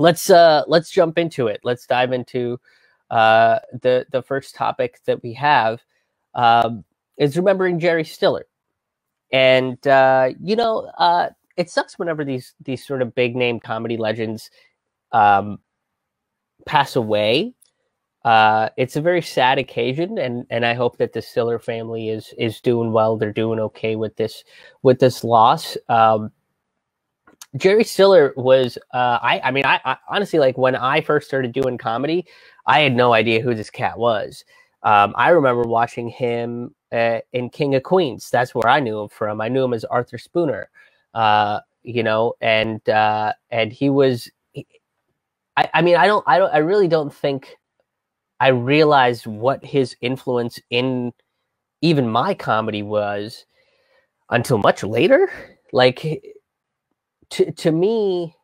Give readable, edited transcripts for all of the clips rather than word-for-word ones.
Let's jump into it. Let's dive into the first topic that we have is remembering Jerry Stiller. And, it sucks whenever these sort of big name comedy legends pass away. It's a very sad occasion, and I hope that the Stiller family is doing well. They're doing okay with this loss. Jerry Stiller was, I honestly, like, when I first started doing comedy, I had no idea who this cat was. I remember watching him in King of Queens. That's where I knew him from. I knew him as Arthur Spooner, and he was, I really don't think I realized what his influence in even my comedy was until much later. Like, to me,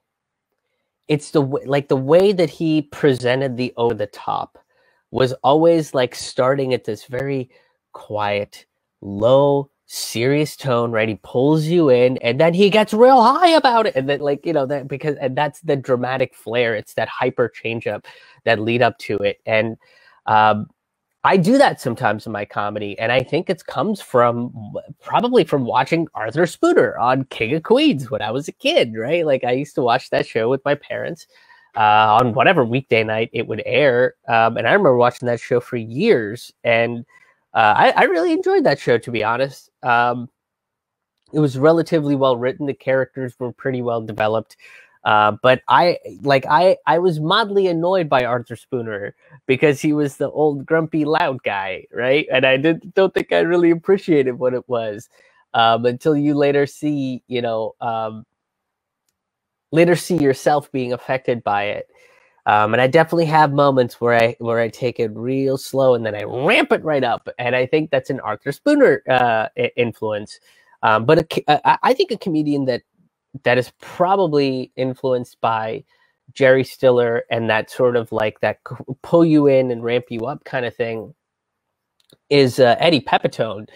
it's the way that he presented the over the top was always like starting at this very quiet, low, serious tone, right? He pulls you in, and then he gets real high about it. And then, like, because that's the dramatic flair. It's that hyper change up that lead up to it. And I do that sometimes in my comedy. And I think it comes probably from watching Arthur Spooner on King of Queens when I was a kid, right? Like, I used to watch that show with my parents on whatever weekday night it would air. And I remember watching that show for years. And I really enjoyed that show, to be honest. It was relatively well written. The characters were pretty well developed. But I was mildly annoyed by Arthur Spooner because he was the old grumpy loud guy, right? And I don't think I really appreciated what it was until you later see, yourself being affected by it. And I definitely have moments where I take it real slow and then I ramp it right up. And I think that's an Arthur Spooner influence. But I think a comedian that is probably influenced by Jerry Stiller and that sort of like that pull you in and ramp you up kind of thing is Eddie Pepitone.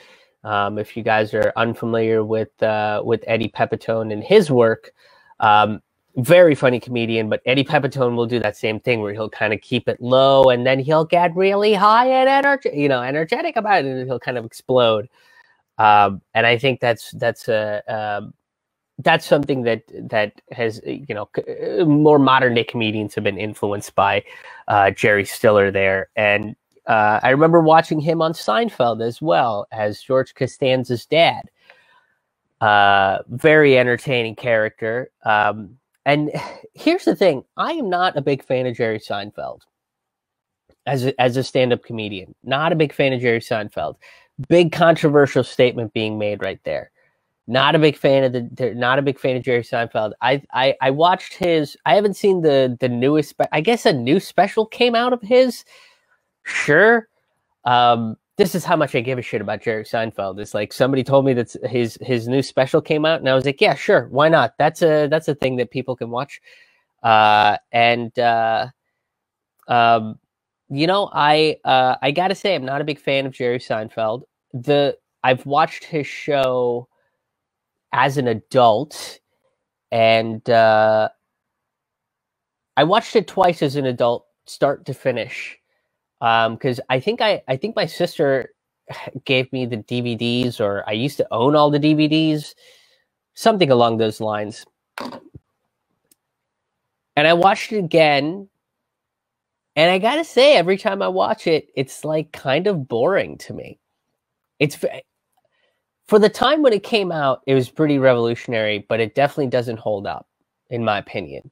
If you guys are unfamiliar with Eddie Pepitone and his work, very funny comedian, but Eddie Pepitone will do that same thing where he'll kind of keep it low and then he'll get really high and energetic about it, and he'll kind of explode. And I think that's something that has, more modern day comedians have been influenced by Jerry Stiller there. And I remember watching him on Seinfeld as well as George Costanza's dad. Very entertaining character. And here's the thing. I am not a big fan of Jerry Seinfeld as a stand-up comedian. Not a big fan of Jerry Seinfeld. Big controversial statement being made right there. Not a big fan of Jerry Seinfeld. I watched his. I haven't seen the newest. I guess a new special came out of his. Sure. This is how much I give a shit about Jerry Seinfeld. It's like somebody told me that his new special came out, and I was like, yeah, sure, why not? That's a thing that people can watch. I gotta say, I'm not a big fan of Jerry Seinfeld. I've watched his show as an adult, and I watched it twice as an adult, start to finish. Because I think my sister gave me the DVDs, or I used to own all the DVDs, something along those lines. And I watched it again, and I gotta say, every time I watch it, it's like kind of boring to me. It's for the time when it came out, it was pretty revolutionary, but it definitely doesn't hold up, in my opinion.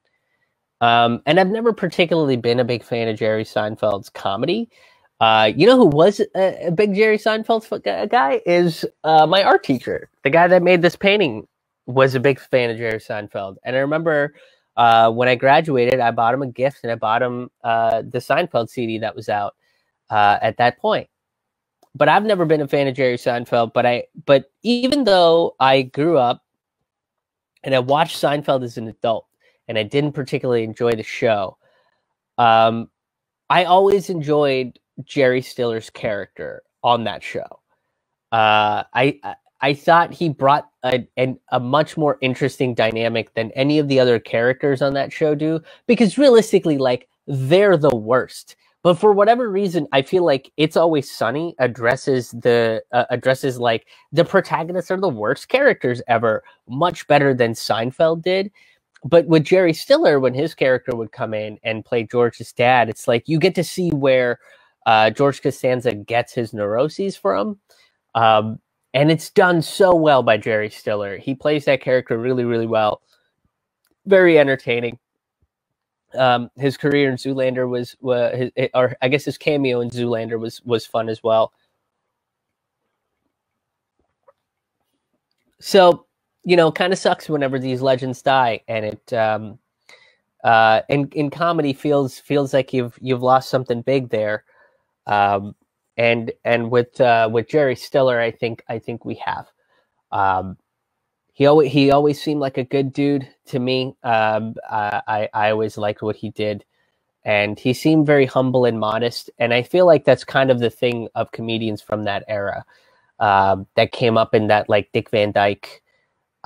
And I've never particularly been a big fan of Jerry Seinfeld's comedy. You know who was a big Jerry Seinfeld guy is my art teacher. The guy that made this painting was a big fan of Jerry Seinfeld. And I remember when I graduated, I bought him a gift, and I bought him the Seinfeld CD that was out at that point. But I've never been a fan of Jerry Seinfeld. But even though I grew up and I watched Seinfeld as an adult, and I didn't particularly enjoy the show, I always enjoyed Jerry Stiller's character on that show. I I thought he brought a much more interesting dynamic than any of the other characters on that show do, because realistically, like, they're the worst. But for whatever reason, I feel like It's Always Sunny addresses the like the protagonists are the worst characters ever, much better than Seinfeld did. But with Jerry Stiller, when his character would come in and play George's dad, it's like you get to see where George Costanza gets his neuroses from. And it's done so well by Jerry Stiller. He plays that character really, really well. Very entertaining. His career in Zoolander his cameo in Zoolander was fun as well. So, you know, kind of sucks whenever these legends die, and it in comedy feels like you've lost something big there. And with Jerry Stiller, I think we have. He always seemed like a good dude to me. I always liked what he did, and he seemed very humble and modest. And I feel like that's kind of the thing of comedians from that era, that came up in that, like, Dick Van Dyke,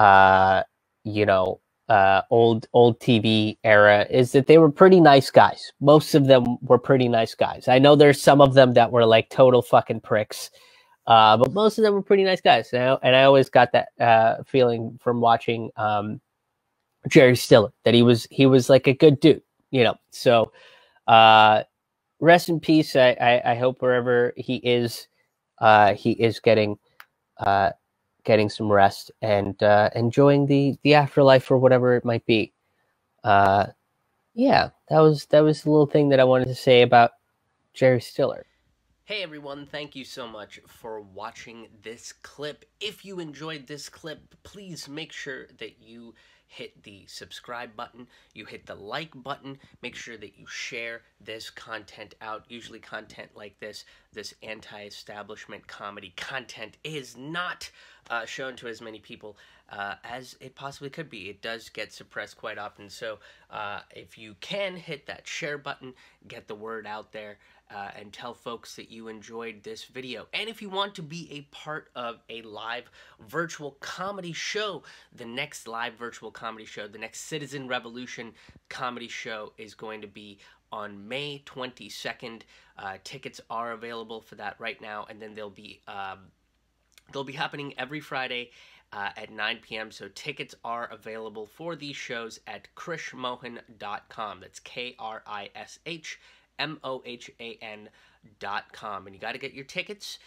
old TV era, is that they were pretty nice guys. Most of them were pretty nice guys. I know there's some of them that were like total fucking pricks, but most of them were pretty nice guys. And I always got that feeling from watching Jerry Stiller, that he was like a good dude, you know. So rest in peace. I hope wherever he is getting some rest and enjoying the afterlife or whatever it might be. Yeah, that was the little thing that I wanted to say about Jerry Stiller. Hey everyone, thank you so much for watching this clip. If you enjoyed this clip, please make sure that you hit the subscribe button, you hit the like button, make sure that you share this content out. Usually content like this anti-establishment comedy content is not shown to as many people as it possibly could be. It does get suppressed quite often, so if you can, hit that share button, get the word out there, and tell folks that you enjoyed this video. And if you want to be a part of a live virtual comedy show, the next live virtual comedy show, the next Citizen Revolution comedy show, is going to be on May 22nd. Tickets are available for that right now, and then they'll be happening every Friday at 9 p.m. So tickets are available for these shows at krishmohan.com. That's KRISHMOHAN.com, and you got to get your tickets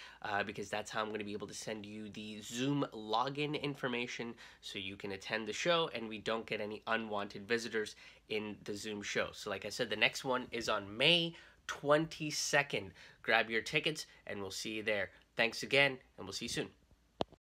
because that's how I'm going to be able to send you the Zoom login information so you can attend the show and we don't get any unwanted visitors in the Zoom show. So like I said, the next one is on May 22nd. Grab your tickets and we'll see you there. Thanks again, and we'll see you soon.